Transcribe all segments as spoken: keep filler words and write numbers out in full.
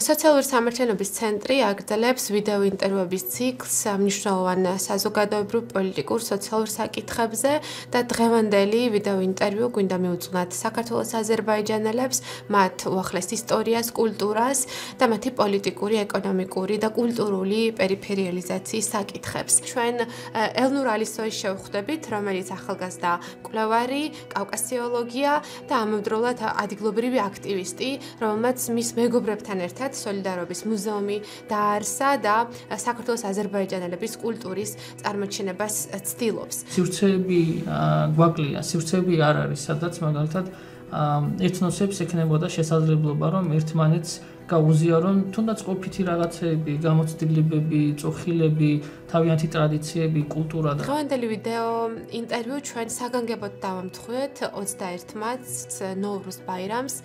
Სოციალური სამართლიანობის ცენტრი აგრძელებს ვიდეოინტერვიუების ციკლს მნიშვნელოვან საზოგადოებრივ პოლიტიკურ სოციალურ საკითხებზე და დღევანდელი ვიდეოინტერვიუ გვინდა მივუძღვნათ საქართველოს აზერბაიჯანელებს, მათ უახლეს ისტორიას, კულტურას და მათი პოლიტიკური, ეკონომიკური და კულტურული პერიფერიალიზაციის საკითხებს. Ჩვენ ელნურ ალისოის შევხვდებით, რომელიც ახალგაზრდა მკვლევარი, კავკასიოლოგია და ამავდროულად ადგილობრივი აქტივისტი, რომელმაც მის მეგობრებთან ერთად Solidarobis Muzeumi დააარსა და საქართველოს აზერბაიჯანელების კულტურის წარმოჩენებას ცდილობს. Სივრცეები გვაკლია, სივრცეები არ არის, სადაც მაგალითად ეთნოსებს ექნებოდა შესაძლებლობა, რომ ერთმანეთს გაუზიარონ, თუნდაც ყოფითი რაღაცეები, გამოცდილებები, წოხილები, თავიანთი ტრადიციები, კულტურა და დღევანდელი ვიდეო ინტერვიუ ჩვენ საგანგებოდ დავამთხვიეთ ოცდაერთმაც ნოვრუზ ბაირამს,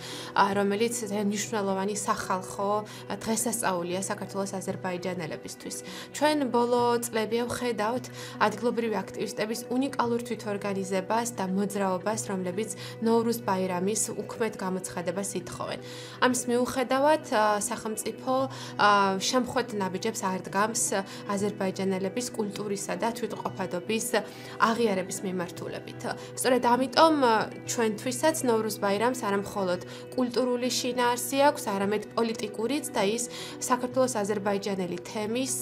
რომელიც მნიშვნელოვანი სახალხო დღესასწაულია საქართველოს აზერბაიჯანელებისთვის. Ჩვენ ბოლო წლებია ვხედავთ ადგილობრივი აქტივისტების უნიკალურ თვითორგანიზებას და მოძრაობას, რომლებიც ნოვრუზ ბაირამის უქმედ გამოცხადებას ითხოვენ. ამის მიუხედავად სახელმწიფო შემხვეთ ნაბიჯებს არ დგამს აზერბაიჯანელების კულტურისა და თვითმყოფადობის აღიარების მიმართულებით. სწორედ ამიტომ ჩვენთვისაც ნოვრუზ ბაირამს არა მხოლოდ კულტურული შინაარსი აქვს, არამედ პოლიტიკურიც და ის საქართველოს აზერბაიჯანელი თემის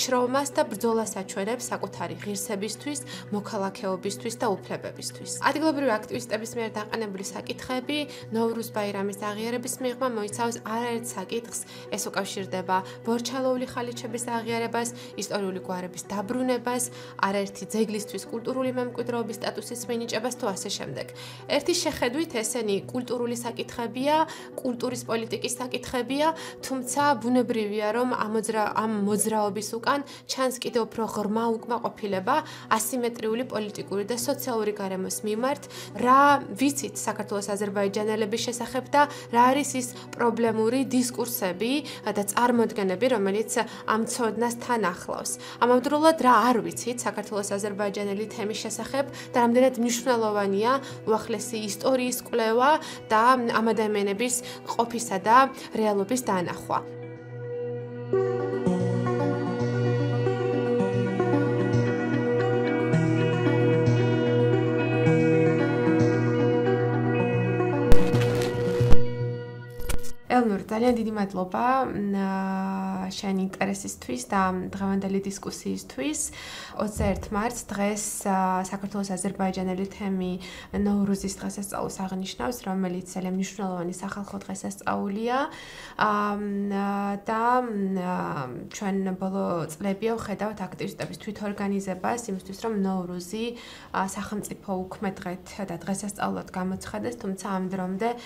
შრომას და ბრძოლას აჩვენებს საკუთარი ღირსებისთვის, მოქალაქეობისთვის და უფლებებისთვის. ადგილობრივი აქტივისტების მიერ დაყენებული საკითხები ნოვრუზ ბაირამის აღიარების მიღმა მოიცავს არაერთ საკითხს, ეს უკავშირდება ბორჩალოვლი ხალიჩების აღიარებას, ისტორიული გვარების დაბრუნებას, არაერთი ძეგლისთვის კულტურული მემკვიდრეობის სტატუსის მიანიჭებას თუ ასე შემდეგ. ერთი შეხედვით ესენი კულტურული საკითხებია, კულტურის პოლიტიკის საკითხებია, თუმცა ბუნებრივია, რომ ამ მოძრაობის უკან ჩანს კიდევ უფრო ღრმა უკმაყოფილება ასიმეტრიული პოლიტიკური და სოციალური გარემოს მიმართ, რა ვიცით საქართველოს აზერბაიჯანელების შესახებ და რა არის ის პრობლემა დისკურსები და წარმოდგენები, რომელიც ამ ცოდნას თან ახლავს. ამავდროულად რა არ ვიცით საქართველოს აზერბაიჯანელი თემის შესახებ და რამდენად მნიშვნელოვანია უახლესი ისტორიის კვლევა და ამ ადამიანების ყოფისა და რეალობის დანახვა. Elnur, ძალიან დიდი მადლობა შენი ინტერესისთვის და დღევანდელი დისკუსიისთვის. ოცდაერთი მარტს დღეს საქართველოს აზერბაიჯანელი თემი ნოვრუზის დღესასწაულს აღნიშნავს, რომელიც ძალიან მნიშვნელოვანი სახალხო დღესასწაულია და ჩვენ ბოლო წლებია ვხედავთ აქტივისტების თვითორგანიზებას იმისთვის, რომ ნოვრუზი სახელმწიფო უქმედ დღედ და დღესასწაულად გამოცხადეს, თუმცა ამ დრომდე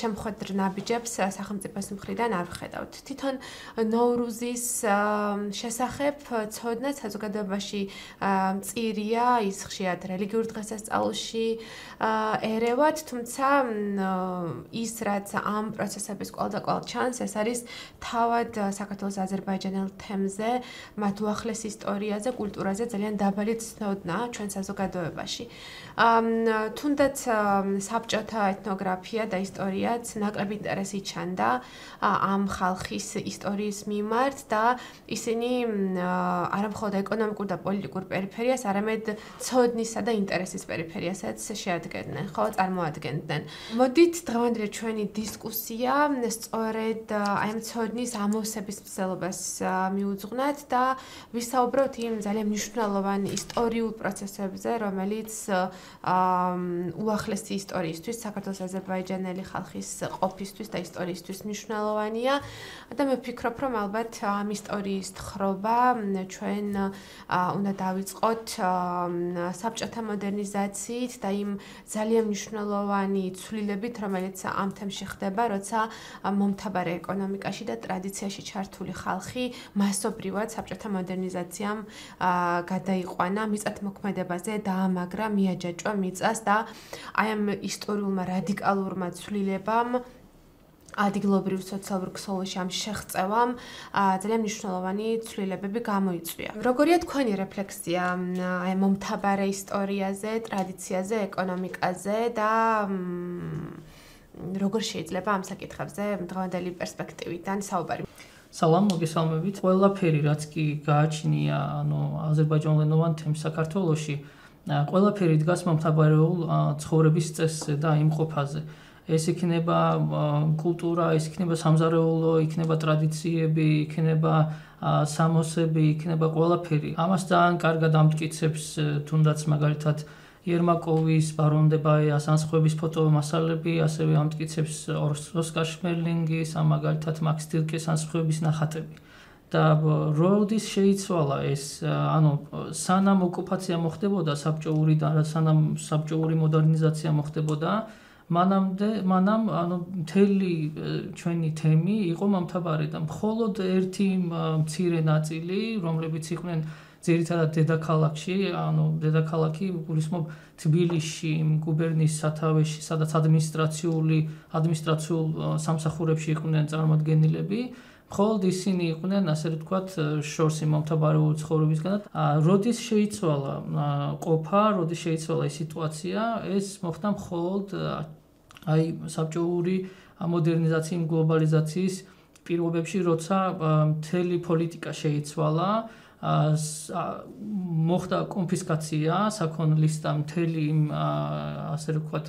შემხვედრ ნაბიჯებს სახელმწიფოს მხრიდან არ ვხედავთ. თვითონ ნოვრუზის შესახებ ცოდნა საზოგადოებაში მწირია, ის ხშირად რელიგიურ დღესასწაულში ერევათ, თუმცა ის რაც ამ პროცესების კვალდაკვალ ჩანს, ეს არის თავად საქართველოს აზერბაიჯანელ თემზე, მათ უახლეს ისტორიაზე, კულტურაზე ძალიან დაბალი ცოდნა ჩვენ საზოგადოებაში. თუნდაც საბჭოთა ეთნოგრაფია და ისტორიაც ნაკლებ ინტერესი ჩანს და ამ ხალხის ისტორიის მიმართ და ისინი არა მხოლოდ ეკონომიკურ და პოლიტიკურ პერიფერიას, არამედ ცოდნისა და ინტერესის პერიფერიასაც შეადგენენ, ხო, წარმოადგენდნენ. მოდით დღევანდელი ჩვენი დისკუსია სწორედ აი ამ ცოდნის ამოსების მსვლელობას მიუძღვნათ და ვისაუბროთ იმ ძალიან მნიშვნელოვან ისტორიულ პროცესებზე, რომელიც უახლესი ისტორიისთვის, საქართველოს აზერბაიჯანელი ხალხის ყოფისთვის და ისტორიისთვის მნიშვნელოვანია და მე ვფიქრობ, რომ ალბათ ამ ისტორიის თხრობა ჩვენ უნდა დავიწყოთ საბჭოთა მოდერნიზაციით და იმ ძალიან მნიშვნელოვანი ცვლილებით, რომელიც ამ თემში ხდება, როცა მომთაბარე ეკონომიკაში და ტრადიციაში ჩართული ხალხი მასობრივად საბჭოთა მოდერნიზაციამ გადაიყვანა, მიწათმოქმედებაზე დაამაგრა, მიაჯაჭვა მიწას და აი ამ ისტორიულმა რადიკალურმა ცვლილებამ ადგილობრივ სოციალურ ქსოვილში ამ შეღწევამ ძალიან მნიშვნელოვანი ცვლილებები გამოიწვია. როგორია თქვენი რეფლექსია აი მომთაბარე ისტორიაზე, ტრადიციაზე, ეკონომიკაზე და როგორ შეიძლება ამ საკითხებზე დღევანდელი პერსპექტივიდან საუბარი. Salam, მოგესალმებით. Ყველაფერი რაც კი გააჩნია, ანუ აზერბაიჯანულენოვან თემს საქართველოში, ყველაფერი დგას მომთაბარეულ ცხოვრების წესზე და იმ ყოფაზე. ეს იქნება კულტურა, ეს იქნება სამზარეულო, იქნება ტრადიციები, იქნება სამოსები, იქნება ყველაფერი. Ამას ძალიან კარგად ამტკიცებს თუნდაც მაგალითად Yermakovis, Baron de Bay, Hasan Sxoebis foto masalები, ასევე ამტკიცებს Oskar Schmerlingis, ამ მაგალითად Max Tilkes, Hasan Sxoebis ნახატები. და როდის შეიცვალა ეს, ანუ სანამ ოკუპაცია მოხდებოდა, საბჭოურიდან, სანამ საბჭოური მოდერნიზაცია მოხდებოდა, მანამდე, მანამ, ანუ მთელი ჩვენი თემი იყო მომთაბარე და მხოლოდ ერთი მცირე ნაწილი, რომლებიც იყვნენ ძირითადად დედაქალაქში, ანუ დედაქალაქი გულისხმობ თბილისში, გუბერნიის სათავეში, სადაც ადმინისტრაციული, ადმინისტრაციულ სამსახურებში იყვნენ წარმოდგენილები, მხოლოდ ისინი იყვნენ, ასე ვთქვათ, შორს მომთაბარეულ ცხოვრებისგან. როდის შეიცვალა ყოფა, როდის შეიცვალა ეს სიტუაცია, ეს მოხდა მხოლოდ აი საბჭოური მოდერნიზაციის, გლობალიზაციის პირობებში, როცა მთელი პოლიტიკა შეიცვალა. Მოხდა კონფისკაცია, საქონლისთან მთელი იმ ასე ვთქვათ,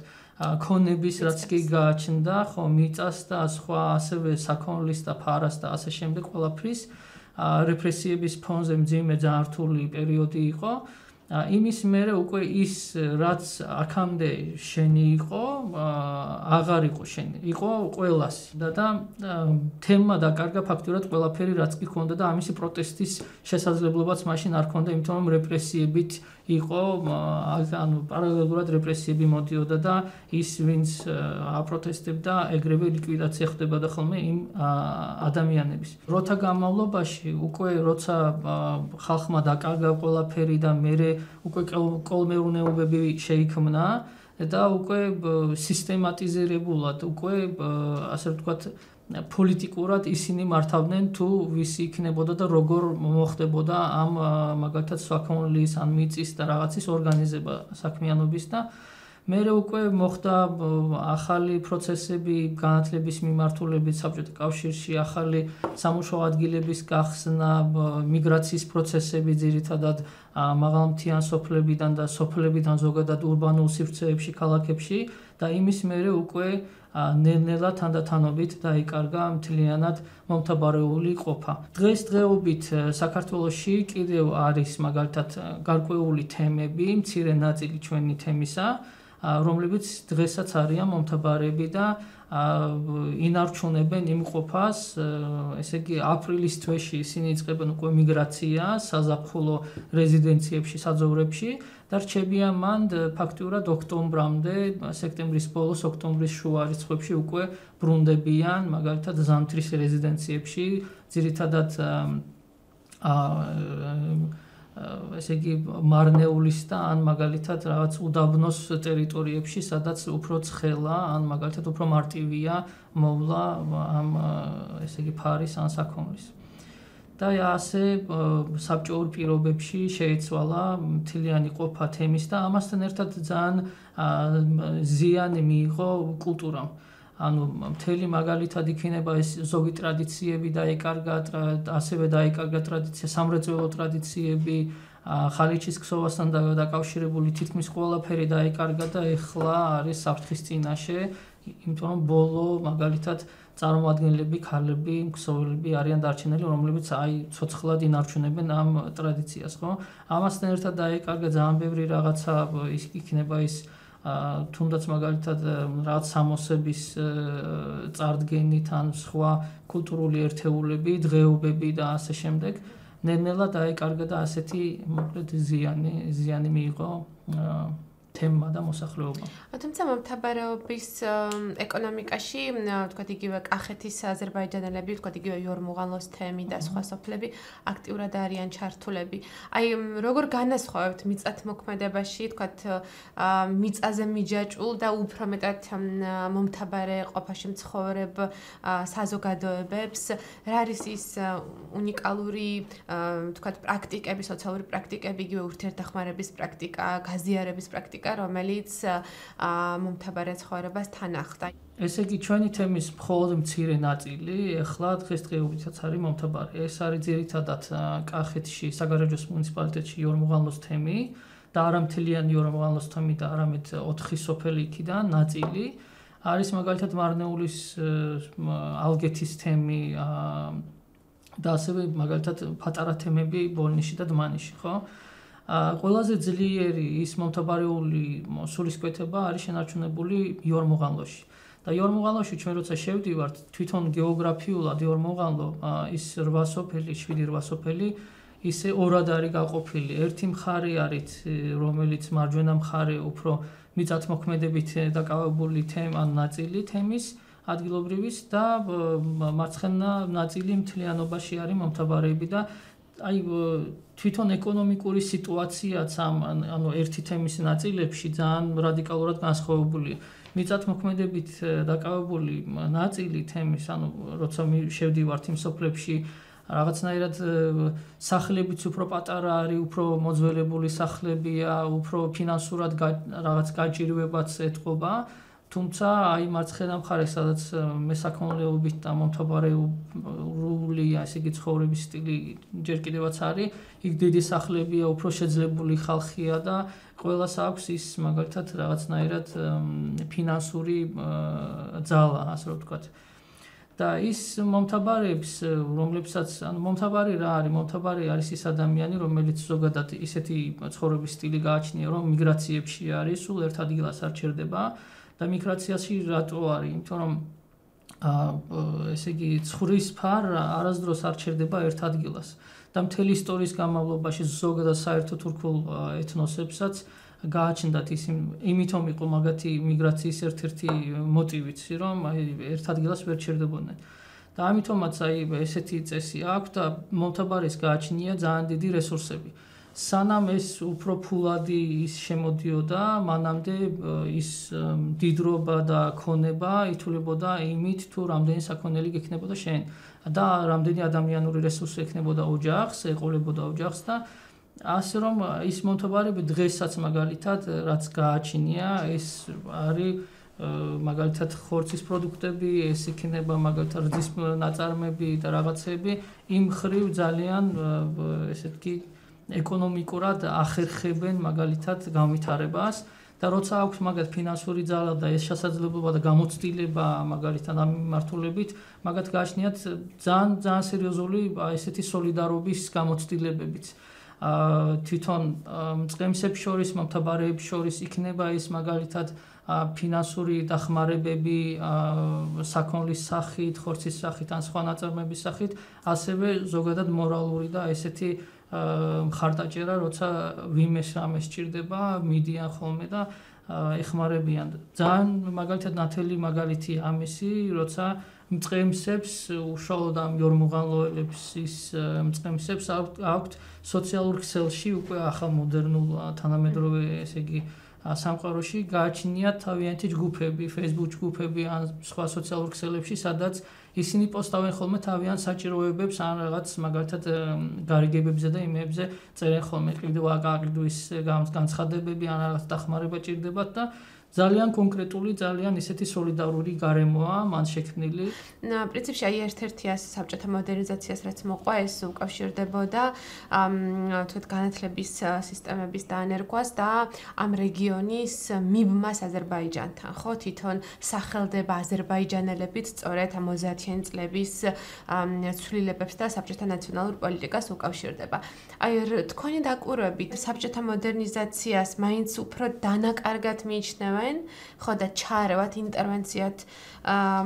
ქონების რაც კი გააჩნდა, ხო, მიწას და სხვა ასევე საქონლის და ფარას და ასე შემდეგ ყველაფრის რეპრესიების ფონზე მძიმე ძალიან რთული პერიოდი იყო. Იმის მერე უკვე ის რაც აქამდე შენი იყო, აღარ იყო შენი, იყო ყველას. და თემა დაკარგა ფაქტურად ყველაფერი რაც კი ქონდა და ამისი პროტესტის შესაძლებლობაც მაშინ არ ქონდა, იმიტომ რომ რეპრესიებით იყო, ანუ პარალელურად რეპრესიები მოდიოდა და ის ვინც აპროტესტებდა, ეგრევე ლიკვიდაცია ხდებოდა ხოლმე იმ ადამიანების. Როცა განმავლობაში უკვე როცა ხალხმა დაკარგა ყველაფერი და მერე უკვე კოლმეურნეობები შეიქმნა და უკვე სისტემატიზირებულად უკვე ასე ვთქვათ პოლიტიკურად ისინი მართავდნენ თუ ვის იქნებოდა და როგორ მოხდებოდა ამ მაგალითად საქონლის, ან მიწის და რაღაცის ორგანიზება საქმიანობის და მერე უკვე მოხდა ახალი პროცესები განათლების მიმართულებით საბჭოთა კავშირში, ახალი სამუშაო ადგილების გახსნა, მიგრაციის პროცესები ძირითადად მაღალმთიან სოფლებიდან და სოფლებიდან ზოგადად ურბანულ სივრცეებში, ქალაქებში და იმის მერე უკვე ნელ-ნელა თანდათანობით დაიკარგა მთლიანად მომთაბარეული ყოფა. დღესდღეობით საქართველოში კიდევ არის მაგალითად გარკვეული თემები, მცირე ნაწილი ჩვენი თემისა, რომლებიც დღესაც არიან მომთაბარეები და ინარჩუნებენ იმ ყოფას, ესე იგი აპრილის თვეში ისინი იწყებენ უკვე მიგრაციას, საზაფხულო რეზიდენციებში, საძოვრებში და რჩებიან მან ფაქტურად ოქტომბრამდე, სექტემბრის ბოლოს, ოქტომბრის შუა რიცხვებში უკვე ბრუნდებიან, მაგალითად ზამთრის რეზიდენციებში, ძირითადად ესე იგი მარნეულის და ან მაგალითად რაღაც უდაბნოს ტერიტორიებში, სადაც უფრო ცხელა, ან მაგალითად უფრო მარტივია მოვლა ამ ესე იგი ფარის ან საქონლის. და ასე საბჭოურ პირობებში შეიცვალა მთლიანი ყოფა თემის და ამასთან ერთად ძალიან ზიანი მიიღო კულტურამ. ანუ მთელი მაგალითად იქნება ეს ზოგი ტრადიციები დაიკარგა, ასევე დაიკარგა ტრადიცია, სამრეწველო ტრადიციები, ხალიჩის ქსოვასთან დაკავშირებული თითქმის ყველაფერი დაიკარგა და ეხლა არის საფრთხის წინაშე, იმიტომ რომ ბოლო მაგალითად წარმოადგენლები, ქალები, ქსოვილები არიან დარჩენილი, რომლებიც აი ცოცხლად ინარჩუნებენ ამ ტრადიციას, ხო? ამასთან ერთად დაიკარგა ძალიან ბევრი რაღაცა, ის იქნება ის თუნდაც მაგალითად რაღაც სამოსების წარდგენით ან სხვა კულტურული ერთეულები, დღეობები და ასე შემდეგ ნელ-ნელა დაიკარგა და ასეთი მოკლედ ზიანი ზიანი მიიღო თემა და მოსახლეობა. თუმცა მომთაბარეობის ეკონომიკაში, თქვათ იგივე კახეთის აზერბაიჯანელები, თქვათ იგივე იორმუღალოს თემი და სხვა სოფლები აქტიურად არიან ჩართულები. აი, როგორ განასხვავებთ მიწათმოქმედებაში, თქვათ მიწაზე მიჯაჭულ და უფრო მეტად მომთაბარე ყოფაში მცხოვრებ საზოგადოებებს, რა არის ის უნიკალური, თქვათ პრაქტიკები, სოციალური პრაქტიკები, იგივე ურთიერთდახმარების პრაქტიკა, გაზიარების პრაქტიკა პოლიტიკა, რომელიც მომთაბარე ცხოვრებას თან ახდა. Ესე იგი, ჩვენი თემის მხოლოდ მცირე ნაწილი ახლა დღესდღეობითაც არის მომთაბარე. ეს არის ძირითადად კახეთში, საგარეჯოს მუნიციპალიტეტში იორმოღალნოს თემი და არა მთლიანი იორმოღალნოს თემი და არამედ ოთხი სოფელი იქიდან ნაწილი. Არის მაგალითად მარნეულის ალგეთის თემი და ასევე მაგალითად პატარა თემები ბოლნიში და დმანიში, ხო? Ყველაზე ძლიერი ის მომთაბარეული სულისკვეთება არის შენარჩუნებული იორმოღალნოში. და იორმოღალნოში ჩვენ როცა შევდივართ, თვითონ გეოგრაფიულად იორმოღალნო ის რვა სოფელი, შვიდი რვა სოფელი ისე ორად არის გაყოფილი. ერთი მხარე არის, რომელიც მარჯვენა მხარე უფრო მიწათმოქმედებით დაკავებული თემ ან ნაწილი თემის ადგილობრივის და მარცხენა ნაწილი მთლიანობაში არის მომთაბარეები და აი თვითონ ეკონომიკური სიტუაციაც ამ ანუ ერთი თემის ნაწილებში ძალიან რადიკალურად განსხვავებულია. მიწათმოქმედებით დაკავებული ნაწილი თემის, ანუ როცა შევდივართ იმ სოფლებში, რაღაცნაირად სახლებიც უფრო პატარა არის, უფრო მოძველებული სახლებია, უფრო ფინანსურად რაღაც გაჭირვებაც ეთყობა. Თუმცა აი მარცხენა მხარე, სადაც მესაქონლეობით და მომთაბარეული, ასე იგი ცხოვრების სტილი ჯერ კიდევაც არის, იქ დიდი სახლებია, უფრო შეძლებული ხალხია და ყველას აქვს ის მაგალითად რაღაცნაირად ფინანსური ძალა, ასე ვთქვათ. და ის მომთაბარეებს, რომლებსაც ანუ მომთაბარე რა არის? მომთაბარე არის ის ადამიანი, რომელიც ზოგადად ისეთი ცხოვრების სტილი გააჩნია, რომ მიგრაციებში არის, სულ ერთ ადგილას არ ჩერდება. და მიგრაციაში რატო არის? იმიტომ რომ ესე იგი ცხურის ფარ არასდროს არ ჩერდება ერთ ადგილას. და მთელი ისტორიის განმავლობაში ზოგადად საერთო თურქულ ეთნოსებსაც გააჩნდათ ის იმიტომ იყო მაგათი მიგრაციის ერთ-ერთი მოტივიც, რომ აი ერთ ადგილას ვერ ჩერდებოდნენ. და ამიტომაც აი ესეთი წესი აქვს და მომთაბარეს გააჩნია ძალიან დიდი რესურსები. Sanam es upro puladi is შემოდიოდა, მანამდე ის დიდრობა და ქონება ითვლებოდა იმით, თუ რამდენი საქონელი გექნებოდა შენ და რამდენი ადამიანური რესურსი ექნებოდა ოჯახს, ეყოლებოდა ოჯახს და ასე რომ ის მომთაბარები დღესაც მაგალითად რაც გააჩნია, ეს არის მაგალითად ხორცის პროდუქტები, ეს იქნება მაგალითად რძის ნაწარმები და რაღაცები, იმ ხრივ ძალიან ესე იგი ეკონომიკურად ახერხებენ მაგალითად განვითარებას და როცა აქვს მაგათ ფინანსური ძალა და ეს შესაძლებლობა და გამოცდილება მაგალითად ამ მიმართულებით, მაგათ გააჩნიათ ძალიან ძალიან სერიოზული ესეთი სოლიდარობის გამოცდილებებიც. აა თვითონ მწყემსებს შორის, მომთაბარეებს შორის იქნება ეს მაგალითად ფინანსური დახმარებები საქონლის სახით, ხორცის სახით ან სხვა ნაწარმების სახით, ასევე ზოგადად მორალური და ესეთი მხარდაჭერა, როცა ვიმეს რამე სჭირდება, მიდიან ხოლმე და ეხმარებიან. ძალიან მაგალითად ნათელი მაგალითი ამისი, როცა მწყემსებს, უშუალოდ ამ იორმოღალნოელებს ის მწყემსებს აქვთ სოციალურ ქსელში უკვე ახალმოდერნულ თანამედროვე, ესე იგი, სამყაროში გააჩნიათ თავიანთი ჯგუფები, Facebook ჯგუფები ან სხვა სოციალურ ქსელებში, სადაც ისინი პოსტავენ ხოლმე თავიან საჭიროებებს ან რაღაც მაგალითად გარიგებებზე და იმებზე წერენ ხოლმე კიდევ აკაკდვის განცხადებები ან რაღაც დახმარება ჭირდებათ და ძალიან კონკრეტული, ძალიან ისეთი სოლიდარული გარემოა მან შექმნილი. პრინციპში აი ერთ-ერთი ეს საბჭოთა მოდერნიზაციას რაც მოყვა, ეს უკავშირდებოდა თვით განათლების სისტემების დანერგვას და ამ რეგიონის მიბმას აზერბაიჯანთან, ხო, თვითონ სახელდება აზერბაიჯანელებით სწორედ ამ ოცდაათიანი წლების ცვლილებებს და საბჭოთა ნაციონალურ პოლიტიკას უკავშირდება. აი თქვენი დაკვირვებით საბჭოთა მოდერნიზაციას მაინც უფრო დანაკარგად მიიჩნევენ, ხო და ჩაერევათ ინტერვენციად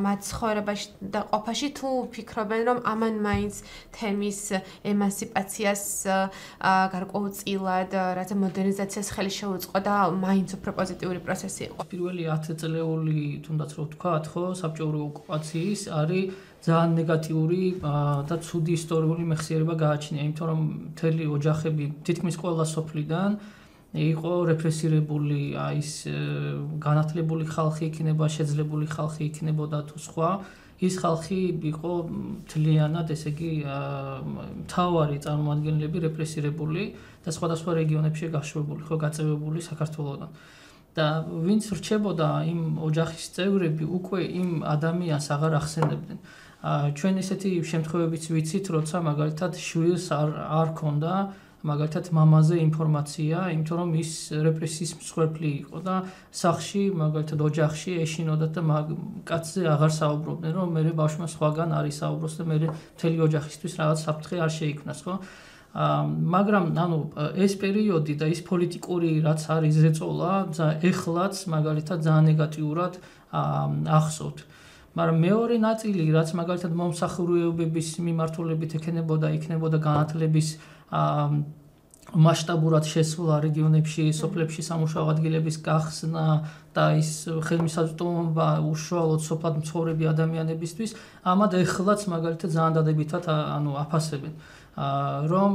მათ ცხოვრებაში და ყოფაში, თუ ფიქრობენ, რომ ამან მაინც თემის ემანსიპაციას გარკვეულწილად, რათა მოდერნიზაციას ხელი შეუწყო და მაინც უფრო პოზიტიური პროცესი იყო. პირველი ათი წლეული, თუნდაც რო ვთქვათ, ხო, საბჭოური ოკუპაციის არის ძალიან ნეგატიური და ცუდი ისტორიული მეხსიერება გააჩნია, იმიტომ რომ მთელი ოჯახები თითქმის ყველა სოფლიდან იყო რეპრესირებული, ის განათლებული ხალხი იქნება, შეძლებული ხალხი იქნებოდა თუ სხვა. ის ხალხი იყო მთლიანად, ესე იგი, მთავარი წარმოადგენლები რეპრესირებული და სხვადასხვა რეგიონებში გაშვებული, ხო, გაწევებული საქართველოსგან. da vinç rçeboda im ocağis çevreb ukve im adamias agar axsenebden. Çün eseti შემთხვევებიც ვიცით, როცა მაგალითად შვილს არ ქონდა მაგალითად მამაზე ინფორმაცია, იმიტომ რომ ის რეპრესიის მსხვერპლი იყო და სახში, მაგალითად ოჯახში ეშინოდა და კაცზე აღარ საუბრობდნენ, რომ მერე ბავშვმა სხვაგან არის საუბროს და მერე მთელი ოჯახისთვის რაღაც საფრთხე არ შეიქმნას, ხო? მაგრამ ანუ ეს პერიოდი და ის პოლიტიკური რაც არის ზეწოლა, ეხლაც მაგალითად ძალიან ნეგატიურად ახსოვთ. მაგრამ მეორე ნაწილი, რაც მაგალითად მომსახურებების მიმართულებით ექნებოდა, იქნებოდა განათლების მასშტაბურად შესვლა რეგიონებში, სოფლებში სამუშაო ადგილების გახსნა და ის ხელმისაწვდომობა უშუალოდ სოფლად მცხოვრები ადამიანებისთვის, ამად ეხლაც მაგალითად ძალიან დადებითად ანუ აფასებენ. Რომ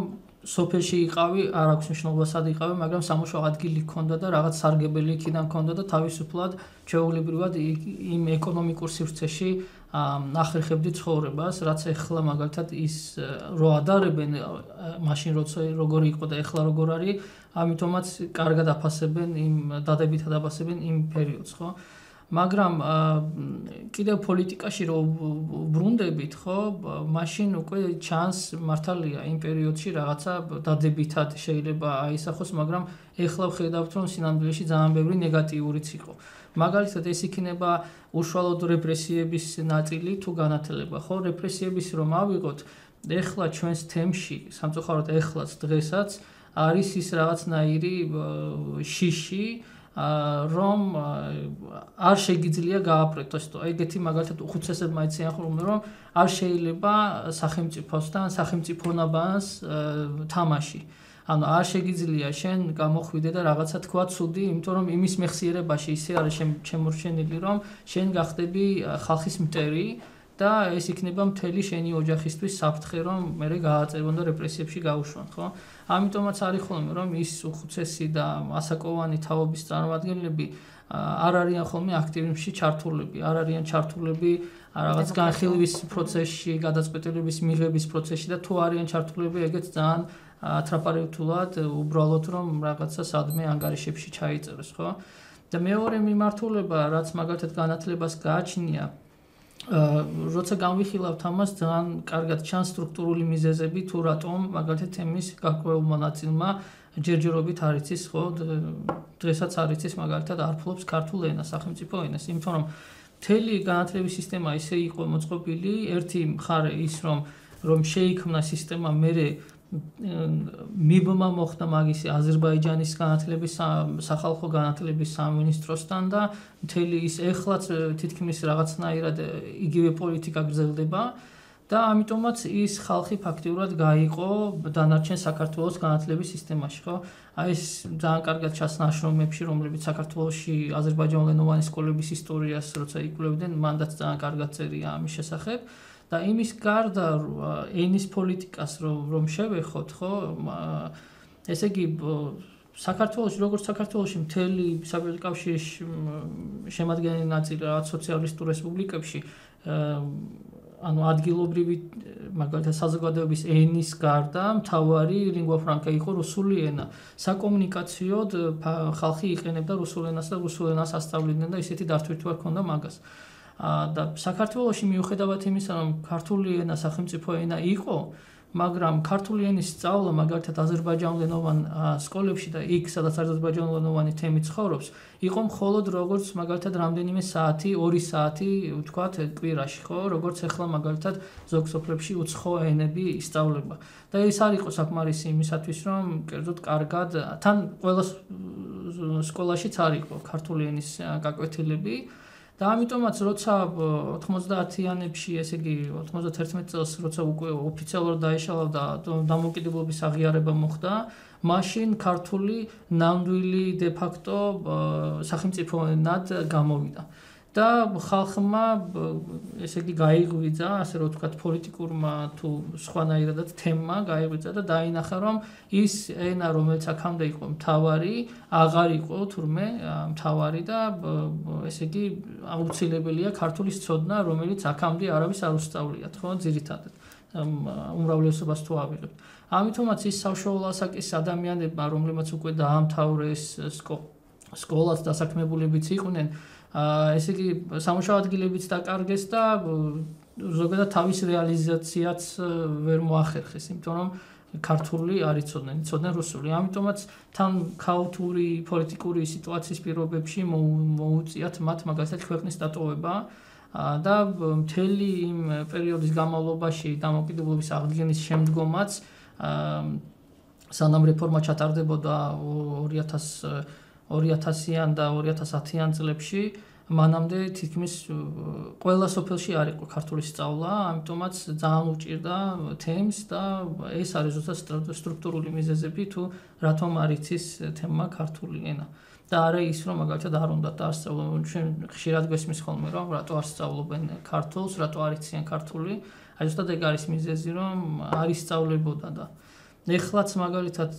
სოფელში იყავი, არ აქვს მნიშვნელობა სად იყავი, მაგრამ სამუშაო ადგილი ჰქონდა და რაღაც სარგებელი იქიდან ჰქონდა და თავისუფლად ჩვეულებრივად იმ ეკონომიკურ სივრცეში ახერხებდი ცხოვრებას, რაც ეხლა მაგალითად ის რო ადარებენ მაშინ როცა როგორი იყო და ეხლა როგორ არის, ამიტომაც კარგად აფასებენ იმ დადებითად აფასებენ იმ პერიოდს, ხო? Მაგრამ კიდევ პოლიტიკაში რო ბრუნდებით, ხო, მაშინ უკვე ჩანს მართალია იმ პერიოდში რაღაცა დადებითად შეიძლება აისახოს, მაგრამ ეხლა ვხედავთ, რომ სინამდვილეში ძალიან ბევრი ნეგატიურიც იყო. Მაგალითად ეს იქნება უშუალოდ რეპრესიების ნაწილი თუ განათლება, ხო, რეპრესიების რომ ავიღოთ, ეხლა ჩვენს თემში, სამწუხაროდ ეხლაც დღესაც არის ის რაღაცნაირი შიში რომ არ შეგიძლია გააპროტესტოს და ეგეთი მაგალითად უხუცესებმა იციან ხოლმე რომ არ შეიძლება სახელმწიფოსთან სახელმწიფონაბანს თამაში. Ანუ არ შეგიძლია შენ გამოხვიდე და რაღაცა თქვა ცუდი, იმიტომ რომ იმის მეხსიერებაში ისე არის შემორჩენილი რომ შენ გახდები ხალხის მტერი და ეს იქნება მთელი შენი ოჯახისთვის საფრთხე რომ მერე გააწერონ და რეპრესიებში გაუშვან, ხო? ამიტომაც არის ხოლმე რომ ის უხუცესი და ასაკოვანი თავობის წარმომადგენლები არ არიან ხოლმე აქტივში ჩართულები, არ არიან ჩართულები რაღაც განხილვის პროცესში, გადაწყვეტილების მიღების პროცესში და თუ არიან ჩართულები, ეგეც ძალიან ათრაპარევთულად უბრალოდ რომ რაღაცა სადმე ანგარიშებში ჩაიწეროს, ხო? და მეორე მიმართულება, რაც მაგალითად განათლებას გააჩნია როცა განვიხილავთ ამას, ძალიან კარგად ჩანს სტრუქტურული მიზეზები, თუ რატომ მაგალითად თემის გაქვეულმა ნაწილმა ჯერჯერობით არ იცის, ხო, დღესაც არ იცის მაგალითად არ ფლობს ქართულ ენას, სახელმწიფო ენას, იმიტომ რომ მთელი განათლების სისტემა ისე იყო მოწყობილი, ერთი მხარე ის რომ რომ შეიქმნა სისტემა, მერე მიბმა მოხდა მაგისი აზერბაიჯანის განათლების სახალხო განათლების სამინისტროსთან და მთელი ის ეხლაც თითქმის რაღაცნაირად იგივე პოლიტიკა გრძელდება და ამიტომაც ის ხალხი ფაქტიურად გაიყო დანარჩენ საქართველოს განათლების სისტემაში, ხო? აი ეს ძალიან კარგად ჩანს ნაშრომებში, რომლებიც საქართველოში აზერბაიჯანულენოვანი სკოლების ისტორიას როცა იკვლევდნენ, მანდაც ძალიან კარგად წერია ამის შესახებ. Da imis garda enis politikas რომ შევეხოთ, ხო, ესე იგი საქართველოს როგორც საქართველოში მთელი საბჭოთა კავშირის შემადგენელი ნაწილი რაღაც სოციალისტურ რესპუბლიკებში ანუ ადგილობრივი მაგალითად საზოგადოების ენის გარდა მთავარი ლინგვა ფრანკა იყო რუსული ენა. საკომუნიკაციოდ ხალხი იყენებდა რუსულ ენას და რუსულ ენას ასწავლიდნენ და ისეთი დართვირთვა ჰქონდა მაგას. და საქართველოში მიუხედავად იმისა, რომ ქართული ენა სახელმწიფო ენა იყო, მაგრამ ქართული ენის სწავლა მაგალითად აზერბაიჯანულენოვან სკოლებში და იქ, სადაც აზერბაიჯანულენოვანი თემი ცხოვრობს, იყო მხოლოდ როგორც მაგალითად რამდენიმე საათი, ორი საათი, ვთქვათ, კვირაში, ხო, როგორც ახლა მაგალითად ზოგ სოფლებში უცხო ენები ისწავლება. და ეს არ იყო საკმარისი იმისათვის, რომ კერძოდ კარგად თან ყველა სკოლაშიც არ იყო ქართული ენის გაკვეთილები. და ამიტომაც როცა ოთხმოცდაათიანებში, ესე იგი ოთხმოცდაერთმეტ წელს როცა უკვე ოფიციალურად დაეშალა და დამოუკიდებლობის აღიარება მოხდა, მაშინ ქართული ნამდვილი დე ფაქტო სახელმწიფო ენად გამოვიდა. და ხალხმა, ესე იგი გაიღვიძა, ასე რომ ვთქვათ, პოლიტიკურმა თუ სხვანაირად თემმა გაიღვიძა და დაინახა, რომ ის ენა, რომელიც აქამდე იყო მთავარი, აღარ იყო თურმე მთავარი და ესე იგი აუცილებელია ქართულის ცოდნა, რომელიც აქამდე არავის არ უსწავლიათ, ხო, ძირითადად. უმრავლესობას თუ ავიღებთ. ამიტომაც ის საშუალო ასაკის ადამიანებმა, რომლებმაც უკვე დაამთავრეს სკოლაც დასაქმებულებიც იყვნენ. Ესე იგი სამუშაო ადგილებიც დაკარგეს და ზოგადად თავის რეალიზაციაც ვერ მოახერხეს, იმიტომ რომ ქართული არ იცოდნენ, იცოდნენ რუსული. Ამიტომაც თან ქაუთური პოლიტიკური სიტუაციის პირობებში მოუწიათ მათ მაგალითად ქვეყნის დატოვება და მთელი იმ პერიოდის განმავლობაში დამოუკიდებლობის აღდგენის შემდგომაც სანამ რეფორმა ჩატარდებოდა ორი ათასიან და ორი ათას ათიან წლებში მანამდე თითქმის ყველა სოფელში არ იყო ქართული სწავლა, ამიტომაც ძალიან უჭირდა თემს და ეს არის ზუსტად სტრუქტურული მიზეზები თუ რატომ არ იცის თემა ქართული ენა. და არა ის რომ მაგალითად არ უნდა დაასწავლონ, ჩვენ ხშირად გვესმის ხოლმე რომ რატო არ სწავლობენ ქართულს, რატო არ იციან ქართული. აი ზუსტად ეგ არის მიზეზი რომ არ ისწავლებოდა და ეხლაც მაგალითად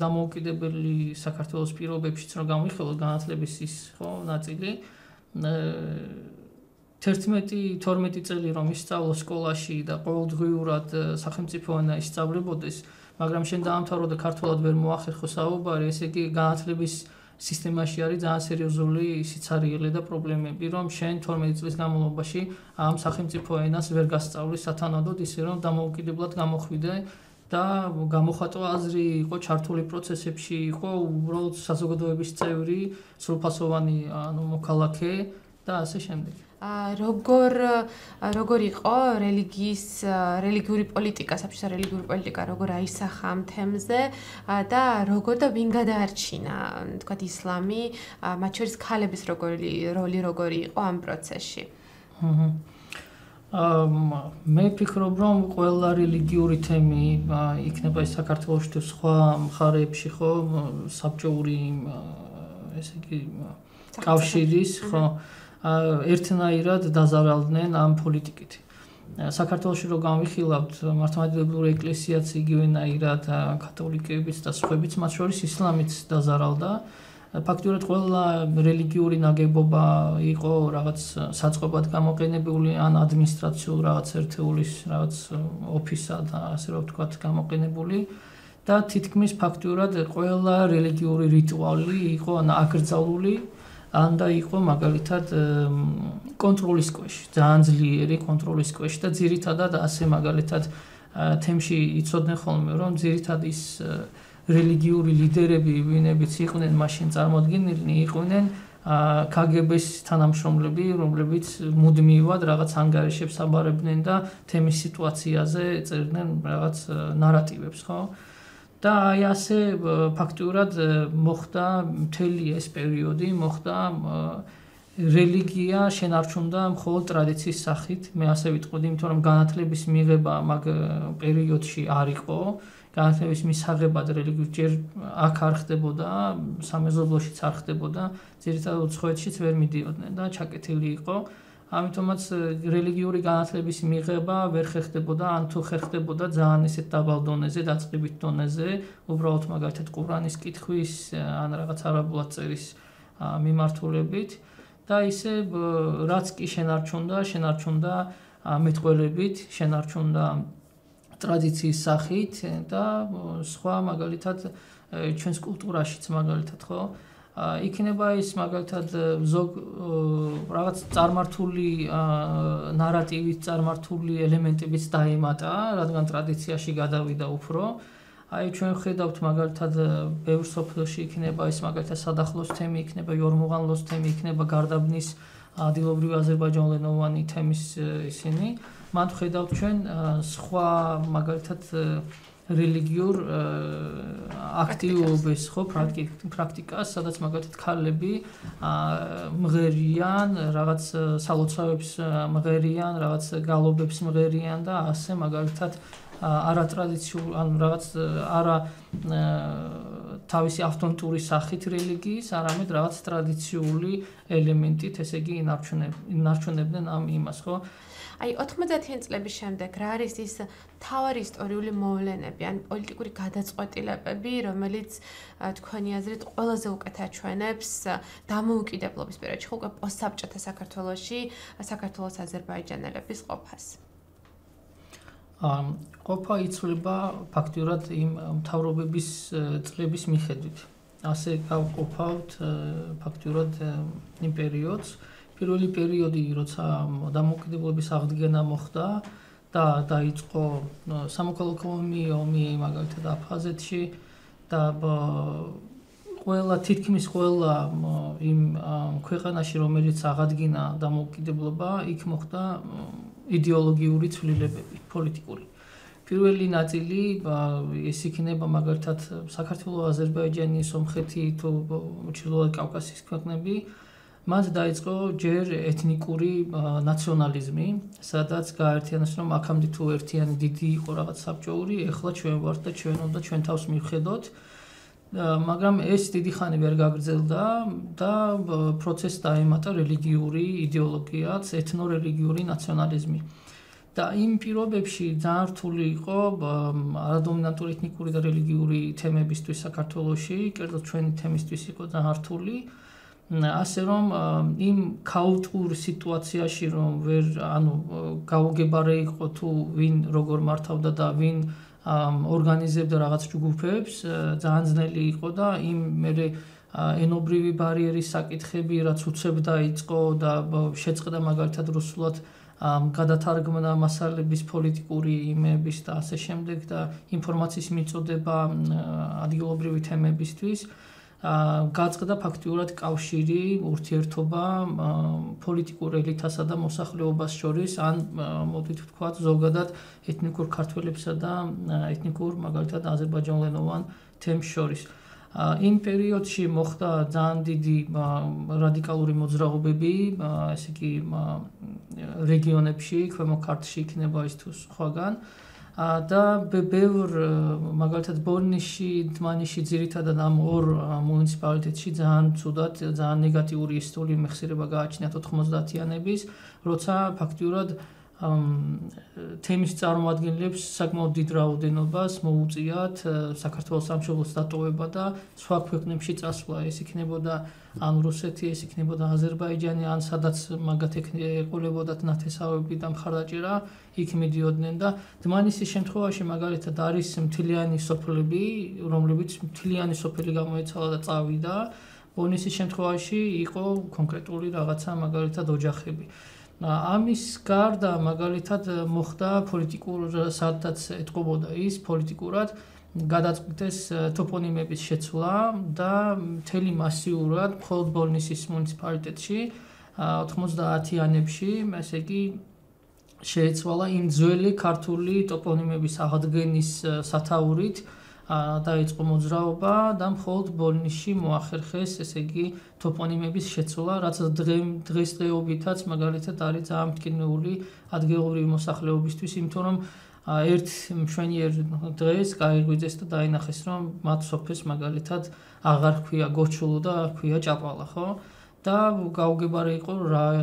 დამოუკიდებელი საქართველოს პირობებშიც რომ გამიხილოთ განათლების ის ხო ნაწილი თერთმეტი თორმეტი წელი რომ ისწავლო სკოლაში და ყოველდღიურად სახელმწიფო ენა ისწავლებოდეს, მაგრამ შენ დაამთავრე და ქართულად ვერ მოახერხო საუბარი, ესე იგი განათლების სისტემაში არის ძალიან სერიოზული სიცარიელე და პრობლემები, რომ შენ თორმეტი წლის განმავლობაში ამ სახელმწიფო ენას ვერ გასწავლი სათანადოდ, ისე რომ დამოუკიდებლად გამოხვიდე და გამოხატო აზრი, იყო ჩართული პროცესებში, იყო უბრალოდ საზოგადოების წევრი, სრულფასოვანი ანუ მოქალაქე და ასე შემდეგ. როგორ როგორ იყო რელიგიის რელიგიური პოლიტიკა, საბჭოთა რელიგიური პოლიტიკა როგორ აისახა ამ თემზე და როგორ და ვინ გადაარჩინა, თქვათ ისლამი, მათ შორის ქალების როგორი როლი როგორი იყო ამ პროცესში? აჰა მე ვფიქრობ რომ ყველა რელიგიური თემი იქნება ის საქართველოში თუ სხვა მხარეებში ხო საბჭოური ესე იგი კავშირის ხო ერთნაირად დაზარალდნენ ამ პოლიტიკით. საქართველოში რო განვიხილავთ მართლმადიდებლური ეკლესიაც იგივენაირად კათოლიკებიც და სხვებიც მათ შორის ისლამიც დაზარალდა. Faktörler kolla religiyori nagebaba iko rahatsız saçkobat kamokene buli an administrasyon rahatsız teolis rahatsız ofisa da serotkat kamokene buli da titkimiz faktörler kolla religiyori ritüeli iko an akırsaluli anda iko magalitad kontrolis koş zanzlieri kontrolis koş da ziritada da ase magalitad temşi itsodne xolmuyorum ziritad is რელიგიური ლიდერები, ვინებიც იყვნენ მაშინ წარმოდგენილნი, იყვნენ ქ გ ბ-ის თანამშრომლები, რომლებიც მუდმივად რაღაც ანგარიშებს აბარებდნენ და თემის სიტუაციაზე წერდნენ რაღაც ნარატივებს, ხო? და აი ასე ფაქტურად მოხდა მთელი ეს პერიოდი, მოხდა რელიგია შენარჩუნდა მხოლოდ ტრადიციის სახით. მე ასე ვიტყოდი, იმიტომ რომ განათლების მიღება მაგ პერიოდში არ იყო. განათლების მისაღებად რელიგიურ ჯერ აქ არ ხდებოდა, სამეზობლოშიც არ ხდებოდა, ძირითადად უცხოეთშიც ვერ მიდიოდნენ და ჩაკეტილი იყო. ამიტომაც რელიგიური განათლების მიღება ვერ ხერხდებოდა, ან თუ ხერხდებოდა ძალიან ისეთ დაბალ დონეზე, დაწყებით დონეზე, უბრალოდ მაგალითად ყურანის კითხვის, ან რაღაც არაბულად წერის მიმართულებით და ისე რაც კი შენარჩუნდა, შენარჩუნდა მეტყველებით, შენარჩუნდა ტრადიციის სახით და სხვა მაგალითად ჩვენს კულტურაშიც მაგალითად ხო იქნება ის მაგალითად ზოგ რაღაც წარმართული ნარატივით წარმართული ელემენტებიც დაემატა, რადგან ტრადიციაში გადავიდა უფრო. აი ჩვენ ხედავთ მაგალითად ბევრ სოფელში იქნება ის მაგალითად სადახლოს თემი იქნება, იორმუღანლოს თემი იქნება, გარდაბნის ადგილობრივი აზერბაიჯანულენოვანი თემის ისინი. მან ხედავთ ჩვენ სხვა მაგალითად რელიგიურ აქტივობებს ხო პრაქტიკას, სადაც მაგალითად ქალები მღერიან, რაღაც სალოცავებს მღერიან, რაღაც გალობებს მღერიან და ასე მაგალითად არატრადიციულ ან რაღაც არა თავისი ავტონტური სახით რელიგიის, არამედ რაღაც ტრადიციული ელემენტით, ესე იგი ინარჩუნებდნენ ამ იმას, ხო? აი ოთხმოცდაათიანი წლების შემდეგ რა არის ის მთავარი ისტორიული მოვლენები ან პოლიტიკური გადაწყვეტილებები, რომელიც თქვენი აზრით ყველაზე უკეთ აჩვენებს დამოუკიდებლობის პერიოდში, უკვე პოსტსაბჭოთა საქართველოში საქართველოს აზერბაიჯანელების ყოფას? ყოფა იცვლება ფაქტურად იმ მთავრობების წლების მიხედვით. ასე გავყოფავთ ფაქტიურად იმ პერიოდს. Პირველი პერიოდი, როცა დამოუკიდებლობის აღდგენა მოხდა და დაიწყო სამოქალაქო ომი, ომი მაგალითად აფხაზეთში და ყველა თითქმის ყველა იმ ქვეყანაში, რომელიც აღადგინა დამოუკიდებლობა, იქ მოხდა იდეოლოგიური ცვლილებები, პოლიტიკური. Პირველი ნაწილი ეს იქნება მაგალითად საქართველოს, აზერბაიჯანის, სომხეთი თუ ჩრდილოეთ კავკასიის ქვეყნები. მას დაიწყო ჯერ ეთნიკური ნაციონალიზმი, სადაც გაერთიანეს რომ აქამდე თუ ერთიანი დიდი იყო რაღაც საბჭოური, ეხლა ჩვენ ვართ და ჩვენ უნდა ჩვენ თავს მივხედოთ. მაგრამ ეს დიდი ხანი ვერ გაგრძელდა და პროცესს დაემატა რელიგიური იდეოლოგიაც, ეთნორელიგიური ნაციონალიზმი. და იმ პირობებში ძალიან რთული იყო არადომინანტური ეთნიკური და რელიგიური თემებისთვის საქართველოში, კერძოდ ჩვენი თემისთვის იყო ძალიან რთული. ასე რომ იმ ქაოტურ სიტუაციაში რომ ვერ ანუ გაუგებარე იყო თუ ვინ როგორ მართავდა და ვინ ორგანიზებდა რაღაც ჯგუფებს, ძალიან ძნელი იყო და იმ მერე ენობრივი ბარიერის საკითხები რაც უცებ დაიწყო და შეწყდა მაგალითად რუსულად გადათარგმნა მასალების პოლიტიკური იმების და ასე შემდეგ და ინფორმაციის მიწოდება ადგილობრივი თემებისთვის გაწყდა ფაქტიურად კავშირი, ურთიერთობა პოლიტიკურ ელიტასა და მოსახლეობას შორის, ან მოდით ვთქვათ ზოგადად ეთნიკურ ქართველებსა და ეთნიკურ მაგალითად აზერბაიჯანულენოვან თემს შორის. იმ პერიოდში მოხდა ძალიან დიდი რადიკალური მოძრაობები, ესე იგი რეგიონებში, ქვემო ქართლში იქნება ის თუ სხვაგან. და ბევრ მაგალითად ბორნიში, დმანისში ძირითადად ამ ორ მუნიციპალიტეტში ძალიან ცუდად, ძალიან ნეგატიური ისტორიული მეხსიერება გააჩნიათ ოთხმოცდათიანების, როცა ფაქტიურად თემის წარმოადგენლებს საკმაოდ დიდ რაოდენობას მოუწიათ საქართველოს სამშობლოს დატოვება და სხვა ქვეყნებში წასვლა. ეს იქნებოდა ან რუსეთი, ეს იქნებოდა აზერბაიჯანი, ან სადაც მაგათ ეყოლებოდათ ნათესავები და მხარდაჭერა, იქ მიდიოდნენ და დმანისის შემთხვევაში მაგალითად არის მთლიანი სოფლები, რომლებიც მთლიანი სოფელი გამოეცალა და წავიდა. ბონისის შემთხვევაში იყო კონკრეტული რაღაცა მაგალითად ოჯახები. ამის გარდა მაგალითად მოხდა პოლიტიკურ სადაც ეთყობოდა ის პოლიტიკურად გადაწყვიტეს ტოპონიმების შეცვლა და მთელი მასიურად მხოლოდ ბოლნისის მუნიციპალიტეტში ოთხმოცდაათიანებში, ესე იგი შეეცვალა იმ ძველი ქართული ტოპონიმების აღდგენის სათაურით დაიწყო მოძრაობა და მხოლოდ ბოლნისში მოახერხეს, ესე იგი, ტოპონიმების შეცვლა, რაც დღესდღეობითაც მაგალითად არის ძალიან მტკივნეული ადგილობრივი მოსახლეობისთვის, იმიტომ რომ ერთ მშვენიერ დღეს გაიღვიძეს და დაინახეს, რომ მათ სოფელს მაგალითად აღარ ჰქვია გოჩულო და ჰქვია ჭაპალა, ხო? და გაუგებარი იყო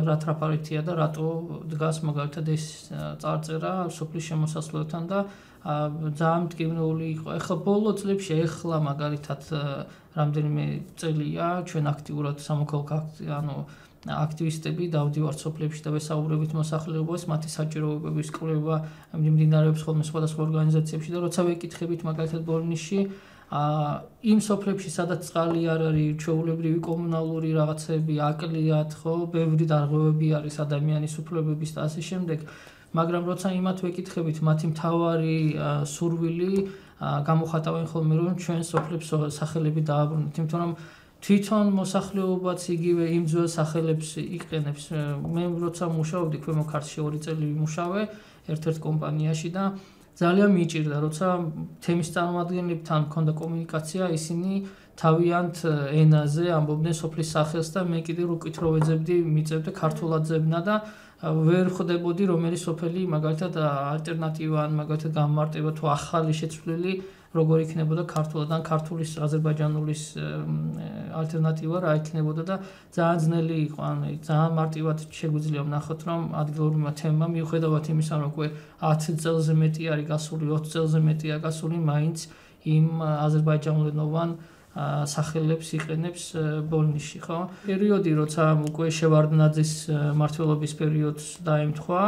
რა ტრაპარიტია და რატო დგას მაგალითად ეს წარწერა სოფლის შემოსასვლელთან და ძალიან მტკივნეული იყო. ეხლა ბოლო წლებში, ეხლა მაგალითად რამდენიმე წელია ჩვენ აქტიურად სამოქალაქო ანუ აქტივისტები დავდივართ სოფლებში და ვესაუბრებით მოსახლეობას, მათი საჭიროებების კვლევა მიმდინარეობს ხოლმე სხვადასხვა ორგანიზაციებში და როცა ვეკითხებით მაგალითად ბოლნისში იმ სოფლებში, სადაც წყალი არ არის, ჩვეულებრივი კომუნალური რაღაცები აკლიათ, ხო, ბევრი დარღვევები არის ადამიანის უფლებების და ასე შემდეგ. მაგრამ როცა იმათ ვეკითხებით, მათი მთავარი სურვილი გამოხატავენ ხოლმე, რომ ჩვენ სოფლებს სახელები დააბრუნოთ, იმიტომ რომ თვითონ მოსახლეობაც იგივე იმ ძველ სახელებს იყენებს. მე როცა მუშაობდი ქვემო ქართლში ორი წელი ვიმუშავე ერთ-ერთ კომპანიაში და ძალიან მიჭირდა, როცა თემის წარმოადგენლებთან მქონდა კომუნიკაცია, ისინი თავიანთ ენაზე ამბობდნენ სოფლის სახელს და მე კიდევ უკითხავებდი, მიწევდა ქართულად ზებნა და ვერ ხვდებოდი, რომელი სოფელი მაგალითად ალტერნატივა ან მაგალითად გამარტება თუ ახალი შეცვლილი როგორ იქნებოდა ქართულად ან ქართულის აზერბაიჯანულის ალტერნატივა რა იქნებოდა და ძალიან ძნელი იყო, ანუ ძალიან მარტივად შეგვიძლია ვნახოთ, რომ ადგილობრივმა თემამ მიუხედავად იმისა, რომ უკვე ათი წელზე მეტი არის გასული, ოთხი წელზე მეტია გასული, მაინც იმ აზერბაიჯანულენოვან სახელებს იყენებს ბოლნისში, ხო? პერიოდი, როცა უკვე შევარდნაძის მმართველობის პერიოდს დაემთხვა,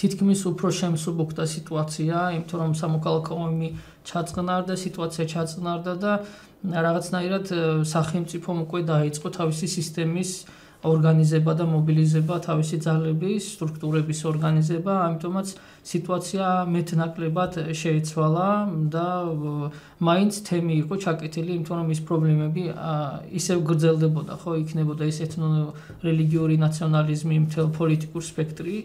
თითქმის უფრო შემსუბუქდა სიტუაცია, იმიტომ რომ სამოქალაქო ომი ჩაწყნარდა, სიტუაცია ჩაწყნარდა და რაღაცნაირად სახელმწიფომ უკვე დაიწყო თავისი სისტემის ორგანიზება და მობილიზება, თავისი ძალების, სტრუქტურების ორგანიზება, ამიტომაც სიტუაცია მეტნაკლებად შეიცვალა და მაინც თემი იყო ჩაკეტილი, იმიტომ რომ ის პრობლემები ისევ გრძელდებოდა, ხო, იქნებოდა ეს ეთნორელიგიური ნაციონალიზმი მთელ პოლიტიკურ სპექტრი,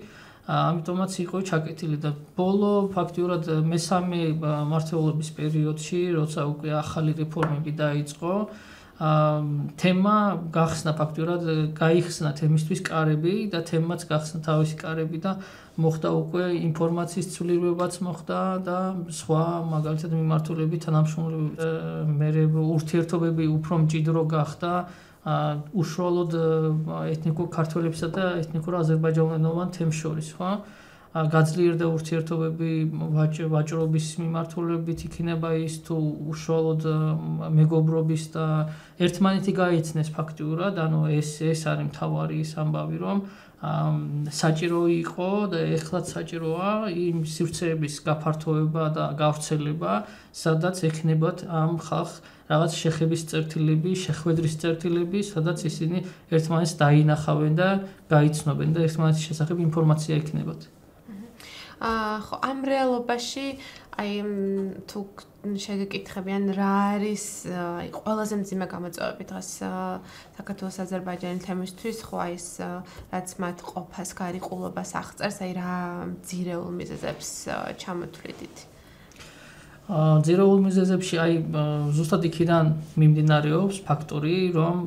ამიტომაც იყო ჩაკეტილი და ბოლო ფაქტიურად მესამე მმართველობის პერიოდში, როცა უკვე ახალი რეფორმები დაიწყო, tema gahsna fakturad gaixsna temistvis qarები და temats gahsna თავისი qarები და მოხდა უკვე ინფორმაციის ცვლილებაც მოხდა და სხვა მაგალითად მიმართულები თანამშრომლები მერე ურთიერთობები უფრო მჭიდრო გახდა უშუალოდ ეთნიკურ ქართველებსა და ეთნიკურ აზერბაიჯანელოვან თემს შორის ხო გაძლიერდა ურთიერთობები ვაჭრობის მიმართულებით იქნება ის თუ უშუალოდ მეგობრობის და ერთმანეთი გაიცნეს ფაქტიურად, ანუ ეს ეს არის მთავარი ის ამბავი, რომ საჭირო იყო და ეხლაც საჭიროა იმ სივრცეების გაფართოება და გავრცელება, სადაც ექნებათ ამ ხალხს რაღაც შეხების წერტილები, შეხვედრის წერტილები, სადაც ისინი ერთმანეთს დაინახავენ და გაიცნობენ და ერთმანეთის შესახებ ინფორმაცია ექნებათ. ხო, ამ რეალობაში აი თუ შეგეკითხებიან რა არის აი ყველაზე მძიმე გამოწვევები დღეს საქართველოს აზერბაიჯანის თემისთვის, ხო აი ეს რაც მათ ყოფას გარიყულებას აღწერს, აი რა ძირეულ მიზეზებს ჩამოთვლიდით. Ძირეულ მიზეზებში აი ზუსტად იქიდან მიმდინარეობს ფაქტორი, რომ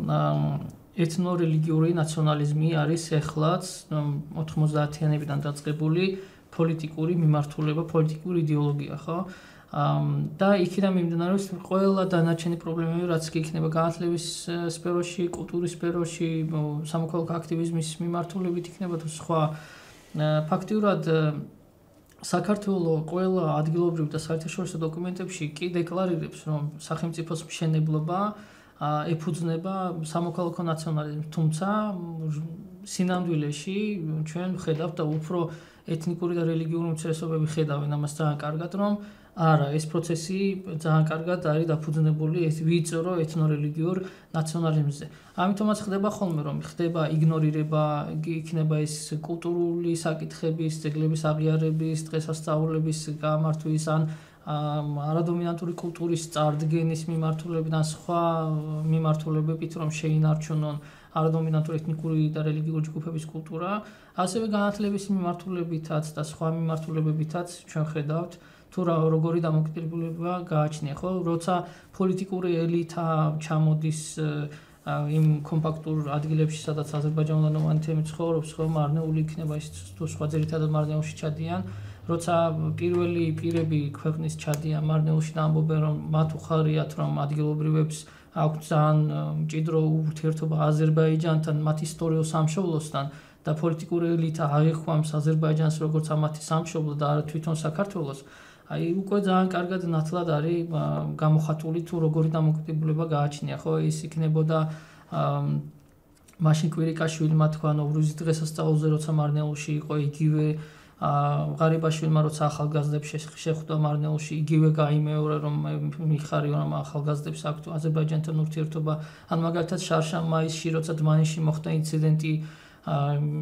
ეთნორელიგიური ნაციონალიზმი არის ეხლაც ოთხმოცდაათიანებიდან დაწყებული პოლიტიკური მიმართულება, პოლიტიკური იდეოლოგია, ხო? და იქიდან მიმდინარეობს ყველა დანარჩენი პრობლემები, რაც კი იქნება განათლების სფეროში, კულტურის სფეროში, სამოქალაქო აქტივიზმის მიმართულებით იქნება თუ სხვა. ფაქტიურად საქართველოს ყველა ადგილობრივ და საერთაშორისო დოკუმენტებში კი დეკლარირებს, რომ სახელმწიფოს მშენებლობა ეფუძნება სამოქალაქო ნაციონალიზმს, თუმცა სინამდვილეში ჩვენ ვხედავთ და უფრო ეთნიკური და რელიგიური უმცირესობები ხედავენ ამას ძალიან კარგად, რომ არა, ეს პროცესი ძალიან კარგად არის დაფუძნებული ეს ვიწრო ეთნორელიგიურ ნაციონალიზმზე. ამიტომაც ხდება ხოლმე, რომ ხდება იგნორირება, იქნება ეს კულტურული საკითხების, ძეგლების აღიარების, დღესასწაულების გამართვის ან არადომინანტური კულტურის წარდგენის მიმართულებით ან სხვა მიმართულებებით, რომ შეინარჩუნონ არადომინანტური ეთნიკური და რელიგიური ჯგუფების კულტურა, ასევე განათლების მიმართულებითაც და სხვა მიმართულებებითაც ჩვენ ხედავთ თუ როგორი დამოკიდებულება გააჩნია, ხო? როცა პოლიტიკური ელიტა ჩამოდის იმ კომპაქტურ ადგილებში, სადაც აზერბაიჯანულენოვანი თემი ცხოვრობს, ხო, მარნეული იქნება ის თუ სხვა ძირითადად მარნეულში ჩადიან, როცა პირველი პირები ქვეყნის ჩადიან მარნეულში და ამბობენ, რომ მათ უხარიათ, რომ ადგილობრივებს აქვს ძალიან მჭიდრო ურთიერთობა აზერბაიჯანთან, მათ ისტორიულ სამშობლოსთან და პოლიტიკური ელიტა აღიქვამს აზერბაიჯანს როგორც ამათი სამშობლო და არა თვითონ საქართველოს. აი უკვე ძალიან კარგად ნათლად არის გამოხატული თუ როგორი დამოკიდებულება გააჩნია, ხო? ის იქნებოდა მაშინ კვირიკაშვილმა თქვა ნოვრუზის დღესასწაულზე, როცა მარნეულში იყო, იგივე ღარიბაშვილმა როცა ახალგაზრდებს შეხვდა მარნეულში, იგივე გაიმეორა, რომ მიხარიო რომ ახალგაზრდებს აქვს აზერბაიჯანთან ურთიერთობა, ან მაგალითად შარშა მაისში, როცა დმანისში მოხდა ინციდენტი,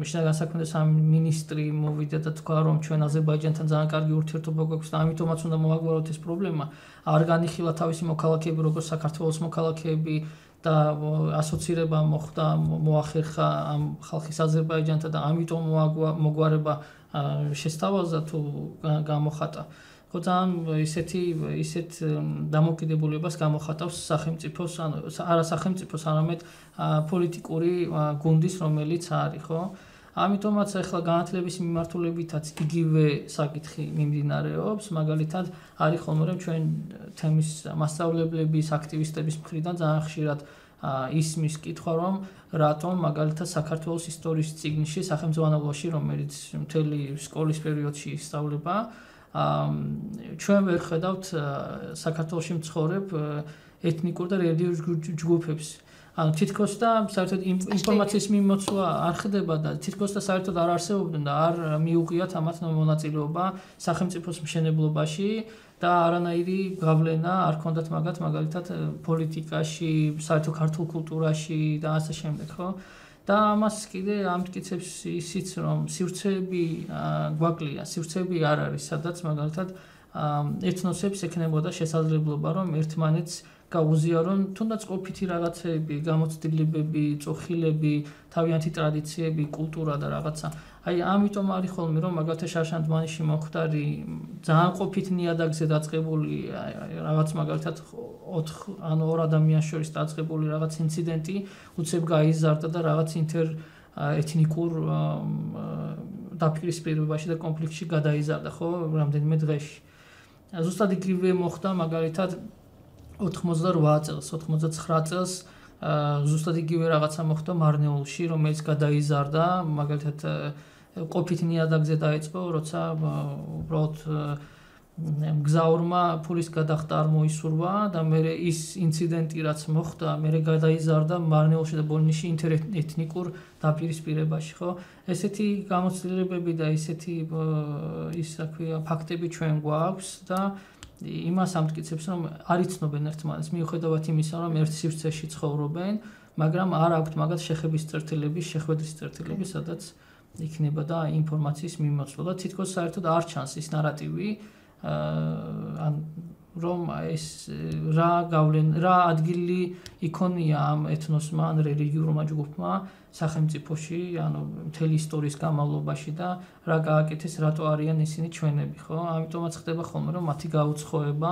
შინაგან საქმეთა სამინისტრი მოვიდა და თქვა, რომ ჩვენ აზერბაიჯანთან ძალიან კარგი ურთიერთობა გვაქვს და ამიტომაც უნდა მოვაგვაროთ ეს პრობლემა. არ განიხილა თავისი მოქალაქეები, როგორც საქართველოს მოქალაქეები და ასოცირება მოხდა, მოახერხა ამ ხალხის აზერბაიჯანთან და ამიტომ მოგვარება შესთავაზა თუ გამოხატა. ხო, ძალიან ისეთი ისეთ დამოკიდებულებას გამოხატავს სახელმწიფოს, ანუ არა სახელმწიფოს, არამედ პოლიტიკური გუნდის, რომელიც არის, ხო? ამიტომაც ახლა განათლების მიმართულებითაც იგივე საკითხი მიმდინარეობს, მაგალითად არის ხოლმე რომ ჩვენ თემის მასწავლებლების, აქტივისტების მხრიდან ძალიან ხშირად ისმის კითხვა, რომ რატომ მაგალითად საქართველოს ისტორიის წიგნში, სახელმძღვანელოში, რომელიც მთელი სკოლის პერიოდში ისწავლება, ჩვენ ვერ ხედავთ საქართველოში მცხოვრებ ეთნიკურ და რელიგიურ ჯგუფებს. Titkos da sarıtod informasyonu mimotsuğa arkadaşlar da titkos da sarıtod ararsa obdunda ar miuqiyat hamat nomonatziloba sakhemtsipos msheneblobashi da aranayri gavlena ar kondat magat magalitat politikashi sarıtod kartul kulturashi da asa shemdeg kho da amas kide am tkitsebs isits rom sivtsebi gwaqlia sivtsebi ar aris sadats magalitat etnosebs ekneboda shesazrebloba rom ertmanets Gavuziyarın tunda ყოფითი რაღაცები, გამოცდილებები, წოხილები, თავიანთი ტრადიციები, კულტურა და რაღაცა. Აი, ამიტომ არის ხოლმე რომ მაგალითად შარშანდმანში მოხდარი ძალიან ყოფით ნიადაგზე დაწყებული რაღაც მაგალითად ოთხ ან ორ ადამიანს შორის დაწყებული რაღაც ინციდენტი უცებ გაიზარდა და რაღაც ინტერ ეთნიკურ დაპირისპირებაში და კონფლიქტში გადაიზარდა, ხო, რამდენიმე დღეში. ზუსტად იგივე მოხდა მაგალითად ოთხმოცდაორვე წელს, ოთხმოცდაცხრა წელს ზუსტად იგივე რაღაცა მოხდა მარნეულში, რომელიც გადაიზარდა, მაგალითად ყოფით ნიადაგზე დაიწყო, როცა უბრალოდ მგზავრმა ფულის გადახდა არ მოისურვა და მერე ის ინციდენტი რაც მოხდა, მერე გადაიზარდა მარნეულში და ბოლნისში ინტერეთნიკურ დაპირისპირებაში, ხო? ესეთი გამოცდილებები და ესეთი ის აქვე ფაქტები ჩვენ გვაქვს და იმას ამტკიცებს რომ არ იცნობენ ერთმანეთს მიუხედავად იმისა რომ ერთ სივრცეში ცხოვრობენ მაგრამ არ აქვთ მაგათ შეხების წერტილები შეხვედრის წერტილები სადაც იქნება და ინფორმაციის მიმოწვა და თითქოს საერთოდ არ ჩანს ის ნარატივი ან რომ ეს რა გავლენ რა ადგილი იქონია ამ ეთნოსმა ან რელიგიურმა ჯგუფმა სახელმწიფოში ანუ მთელი ისტორიის განმავლობაში და რა გააკეთეს რატო არიან ისინი ჩვენები ხო ამიტომაც ხდება ხოლმე რომ მათი გაუცხოება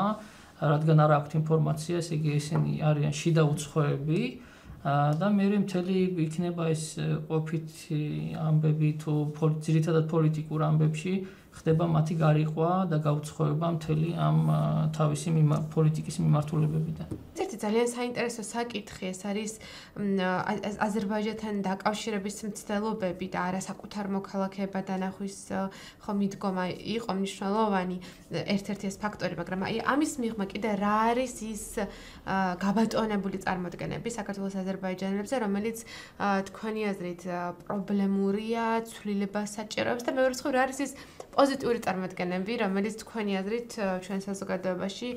რადგან არ აქვს ინფორმაცია ესე იგი ისინი არიან შიდა უცხოები და მე მთელი იქნება ეს ყოფით ამბები თუ ძირითადად პოლიტიკურ ამბებში ხდება მათი გარიყვა და გაუცხოება მთელი ამ თავისი პოლიტიკის მიმართულებებიდან. Ერთი ძალიან საინტერესო საკითხი ეს არის აზერბაიჯანთან დაკავშირების მცდელობები და არასაკუთარ მოქალაქეება დანახვის ხო მიდგომა იყო მნიშვნელოვანი ერთ-ერთი ეს ფაქტორი, მაგრამ აი ამის მიღმა კიდე რა არის ის გაბატონებული წარმოდგენები საქართველოს აზერბაიჯანელებზე, რომელიც თქვენი აზრით პრობლემურია, ცვლილებას საჭიროებს და მეორე მხრივ რა არის ის ოზიტური წარმოდგენები, რომელიც თქვენი აზრით ჩვენ საზოგადოებაში